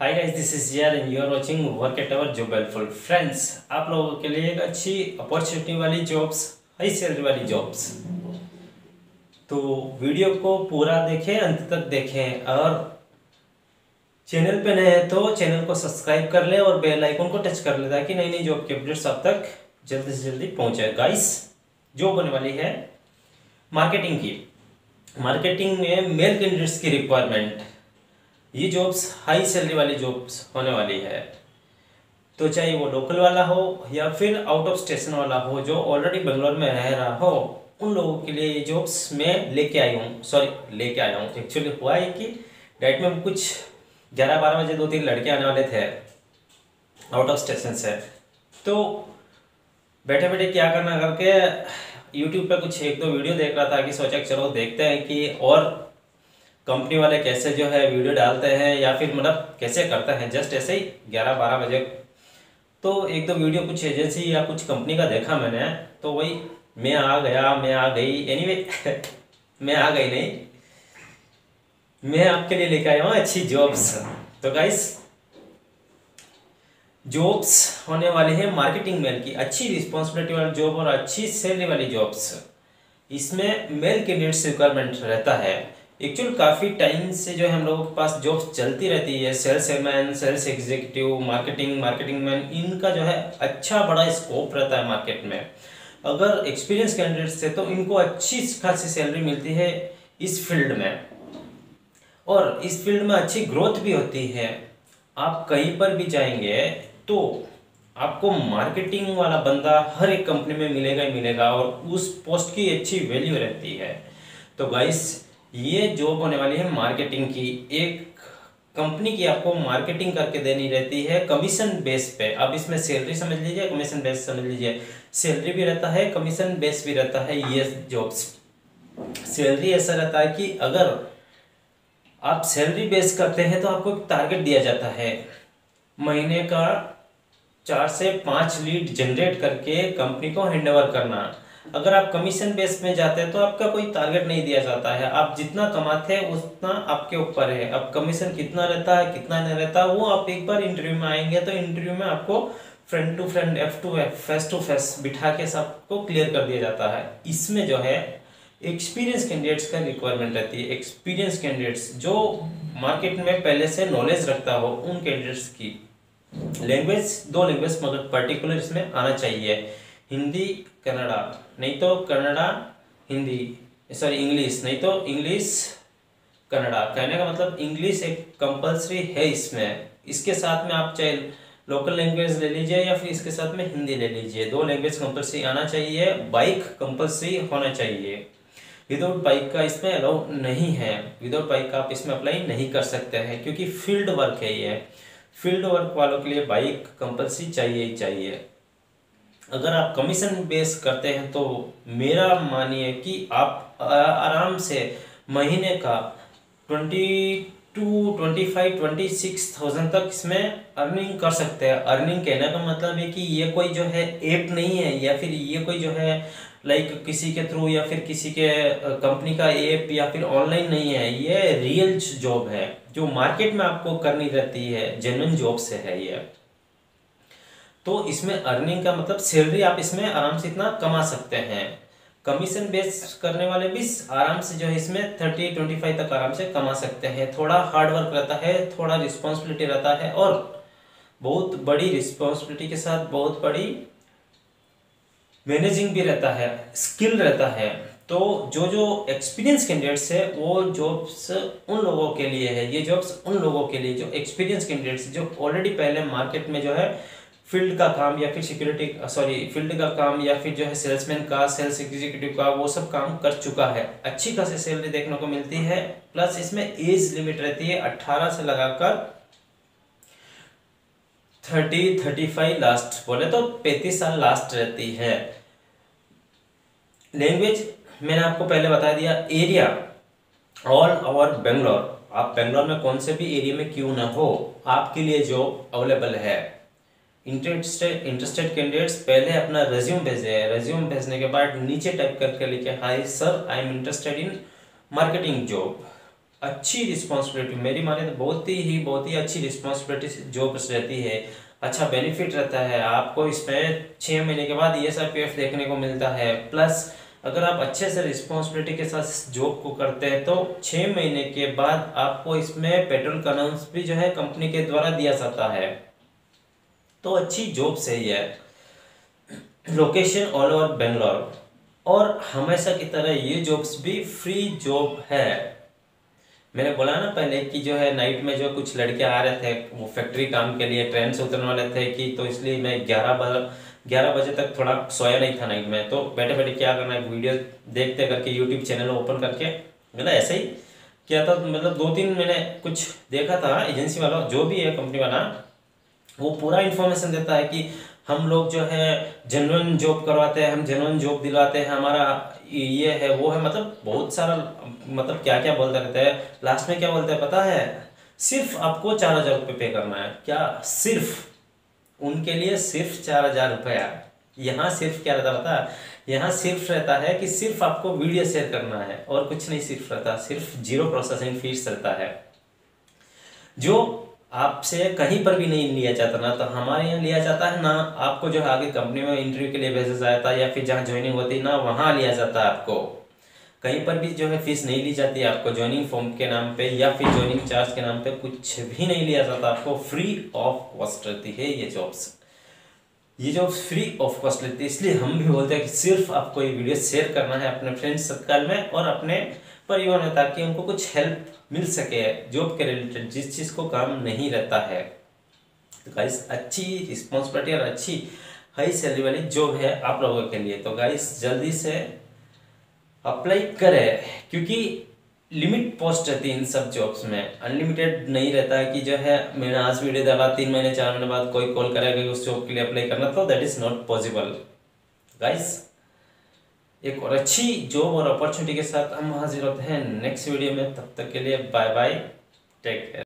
Hi guys, this is यार and you are watching work at our job helpful. Friends, आप लोगों के लिए एक अच्छी अपॉर्चुनिटी वाली जॉब्स, हाई सैलरी वाली जॉब्स, तो वीडियो को पूरा देखें, अंत तक देखें। और चैनल पे नए हैं तो चैनल को सब्सक्राइब कर लें और बेल आइकन को टच कर लें ताकि नई नई जॉब के अपडेट्स आप तक जल्दी से जल्दी पहुँचे। गाइस, जॉब होने वाली है मार्केटिंग की। मार्केटिंग में मेल कैंडिडेट्स की रिक्वायरमेंट, ये जॉब्स हाई सैलरी वाली जॉब्स होने वाली है। तो चाहे वो लोकल वाला हो या फिर आउट ऑफ स्टेशन वाला हो, जो ऑलरेडी बेंगलोर में रह रहा हो, उन लोगों के लिए ये जॉब्स मैं लेके आया हूँ। एक्चुअली हुआ है कि डाइट में कुछ 11-12 बजे 2-3 लड़के आने वाले थे आउट ऑफ स्टेशन से, तो बैठे बैठे क्या करना करके यूट्यूब पर कुछ 1-2 वीडियो देख रहा था कि सोचा चलो देखते हैं कि और कंपनी वाले कैसे जो है वीडियो डालते हैं या फिर मतलब कैसे करते हैं। जस्ट ऐसे ही 11-12 बजे तो 1-2 वीडियो कुछ एजेंसी या कुछ कंपनी का देखा मैंने, तो वही मैं आ गई एनीवे मैं आ गई नहीं, मैं आपके लिए लेकर आया हूँ अच्छी जॉब्स। तो गाइस, जॉब्स होने वाली है मार्केटिंग मेल की, अच्छी रिस्पॉन्सिबिलिटी वाली जॉब और अच्छी सैलरी वाली जॉब्स। इसमें मेल कैंडिडेट्स रिक्वायरमेंट रहता है। एक्चुअल काफ़ी टाइम से जो है हम लोगों के पास जॉब्स चलती रहती है। Salesman, sales executive, marketing man, इनका जो है अच्छा बड़ा स्कोप रहता है मार्केट में। अगर एक्सपीरियंस कैंडिडेट्स है तो इनको अच्छी खासी सैलरी मिलती है इस फील्ड में, और इस फील्ड में अच्छी ग्रोथ भी होती है। आप कहीं पर भी जाएंगे तो आपको मार्केटिंग वाला बंदा हर एक कंपनी में मिलेगा ही मिलेगा, और उस पोस्ट की अच्छी वैल्यू रहती है। तो गाइस, ये जॉब होने वाली है मार्केटिंग की। एक कंपनी की आपको मार्केटिंग करके देनी रहती है कमीशन बेस पे। आप इसमें सैलरी समझ लीजिए, कमीशन बेस समझ लीजिए, सैलरी भी रहता है, कमीशन बेस भी रहता है। ये जॉब्स सैलरी ऐसा रहता है कि अगर आप सैलरी बेस करते हैं तो आपको एक टारगेट दिया जाता है, महीने का 4 से 5 लीड जनरेट करके कंपनी को हैंड ओवर करना। अगर आप कमीशन बेस में जाते हैं तो आपका कोई टारगेट नहीं दिया जाता है, आप जितना कमाते हैं उतना आपके ऊपर है। अब कमीशन कितना रहता है, कितना नहीं रहता, वो आप एक बार इंटरव्यू में आएंगे तो इंटरव्यू में आपको friend to friend, F to F, face to face बिठा के सबको क्लियर कर दिया जाता है। इसमें जो है एक्सपीरियंस कैंडिडेट्स का रिक्वायरमेंट रहती है। एक्सपीरियंस कैंडिडेट्स जो मार्केट में पहले से नॉलेज रखता हो, उन कैंडिडेट्स की लैंग्वेज 2 लैंग्वेज मगर पर्टिकुलर इसमें आना चाहिए, हिंदी कन्नड़ा, नहीं तो कन्नड़ा हिंदी, सॉरी इंग्लिश, नहीं तो इंग्लिश कन्नड़ा। कहने का मतलब इंग्लिश एक कंपलसरी है इसमें। इसके साथ में आप चाहे लोकल लैंग्वेज ले लीजिए या फिर इसके साथ में हिंदी ले लीजिए। 2 लैंग्वेज कंपलसरी आना चाहिए। बाइक कंपलसरी होना चाहिए। विदाउट बाइक का इसमें अलाउ नहीं है, विदाउट बाइक का आप इसमें अप्लाई नहीं कर सकते हैं क्योंकि फील्ड वर्क है ये। फील्ड वर्क वालों के लिए बाइक कंपलसरी चाहिए ही चाहिए। अगर आप कमीशन बेस करते हैं तो मेरा मानिए कि आप आराम से महीने का 22,000-26,000 तक इसमें अर्निंग कर सकते हैं। अर्निंग कहने का मतलब है कि ये कोई जो है ऐप नहीं है या फिर ये कोई जो है लाइक किसी के थ्रू या फिर किसी के कंपनी का ऐप या फिर ऑनलाइन नहीं है। ये रियल जॉब है जो मार्केट में आपको करनी रहती है, जेन्युइन जॉब से है ये। तो इसमें अर्निंग का मतलब सैलरी आप इसमें आराम से इतना कमा सकते हैं। कमीशन बेस करने वाले भी आराम से जो है इसमें 30-25 तक आराम से कमा सकते हैं। थोड़ा हार्ड वर्क रहता है, थोड़ा रिस्पॉन्सिबिलिटी रहता है, और बहुत बड़ी रिस्पॉन्सिबिलिटी के साथ बहुत बड़ी मैनेजिंग भी रहता है, स्किल रहता है। तो जो एक्सपीरियंस कैंडिडेट्स है वो जॉब्स उन लोगों के लिए है। ये जॉब्स उन लोगों के लिए जो एक्सपीरियंस कैंडिडेट्स जो ऑलरेडी पहले मार्केट में जो है फील्ड का काम या फिर फील्ड का काम या फिर जो है सेल्समैन का, सेल्स एग्जीक्यूटिव का, वो सब काम कर चुका है। अच्छी खासी सैलरी देखने को मिलती है। प्लस इसमें एज लिमिट रहती है 18 से लगाकर 30-35 लास्ट, बोले तो 35 साल लास्ट रहती है। लैंग्वेज मैंने आपको पहले बता दिया। एरिया ऑल ओवर बेंगलोर, आप बेंगलोर में कौन से भी एरिया में क्यों ना हो, आपके लिए जॉब अवेलेबल है। इंटरेस्टेड कैंडिडेट्स पहले अपना रेज्यूम भेजे। रेज्यूम भेजने के बाद नीचे टाइप करके लिखे, hi sir, I am interested in marketing job. अच्छी रिस्पॉन्सिबिलिटी, मेरी माने तो बहुत ही अच्छी रिस्पॉन्सिबिलिटी जॉब रहती है, अच्छा बेनिफिट रहता है। आपको इसमें 6 महीने के बाद ESIPF देखने को मिलता है, प्लस अगर आप अच्छे से रिस्पॉन्सिबिलिटी के साथ जॉब को करते हैं तो 6 महीने के बाद आपको इसमें पेट्रोल अलाउंस भी जो है कंपनी के द्वारा दिया जाता है। तो अच्छी जॉब सही है, लोकेशन ऑल ओवर बेंगलोर, और हमेशा की तरह ये जॉब्स भी फ्री जॉब है। मैंने बोला ना पहले कि जो है नाइट में जो कुछ लड़के आ रहे थे वो फैक्ट्री काम के लिए, ट्रेन से उतरने वाले थे कि, तो इसलिए मैं 11 बजे तक थोड़ा सोया नहीं था नाइट में। तो बैठे बैठे क्या करना है, वीडियो देखते करके यूट्यूब चैनल ओपन करके मतलब ऐसे ही किया था। मतलब 2-3 मैंने कुछ देखा था, एजेंसी वाला जो भी है कंपनी वाला वो पूरा इन्फॉर्मेशन देता है कि हम लोग जो है जेन्युइन जॉब करवाते हैं, हम जेन्युइन जॉब दिलवाते हैं, हमारा ये है वो है, मतलब बहुत सारा मतलब क्या क्या बोलते रहते हैं। लास्ट में क्या बोलते हैं पता है, सिर्फ आपको 4000 रुपये पे करना है। क्या सिर्फ उनके लिए सिर्फ 4000 रुपया? यहाँ सिर्फ क्या रहता पता, यहाँ सिर्फ रहता है कि सिर्फ आपको वीडियो शेयर करना है और कुछ नहीं, सिर्फ रहता, सिर्फ 0 प्रोसेसिंग फीस रहता है, जो आपसे कहीं पर भी नहीं लिया जाता। ना तो हमारे यहाँ लिया जाता है, ना आपको जो आगे कंपनी में इंटरव्यू के लिए भेजा जाता है या फिर जहाँ ज्वाइनिंग होती है ना वहाँ लिया जाता है। आपको कहीं पर भी जो है फीस नहीं ली जाती है, आपको ज्वाइनिंग फॉर्म के नाम पे या फिर ज्वाइनिंग चार्ज के नाम पे कुछ भी नहीं लिया जाता, आपको फ्री ऑफ कॉस्ट रहती है ये जॉब्स। ये जॉब्स फ्री ऑफ कॉस्ट लेती है, इसलिए हम भी बोलते हैं कि सिर्फ आपको ये वीडियो शेयर करना है अपने फ्रेंड्स सर्कल में और अपने परिवार में, ताकि उनको कुछ हेल्प मिल सके जॉब के रिलेटेड, जिस चीज़ को काम नहीं रहता है। तो गाइस अच्छी रिस्पॉन्सिबिलिटी और अच्छी हाई सैलरी वाली जॉब है आप लोगों के लिए। तो गाइस जल्दी से अप्लाई करें, क्योंकि लिमिट पोस्ट रहती है इन सब जॉब्स में, अनलिमिटेड नहीं रहता है कि जो है मैंने आज वीडियो डाला 3 महीने 4 महीने बाद कोई कॉल करेगा उस जॉब के लिए अप्लाई करना, तो that is not possible. Guys एक और अच्छी जॉब और अपॉर्चुनिटी के साथ हम हाजिर होते हैं नेक्स्ट वीडियो में, तब तक के लिए बाय बाय, टेक केयर।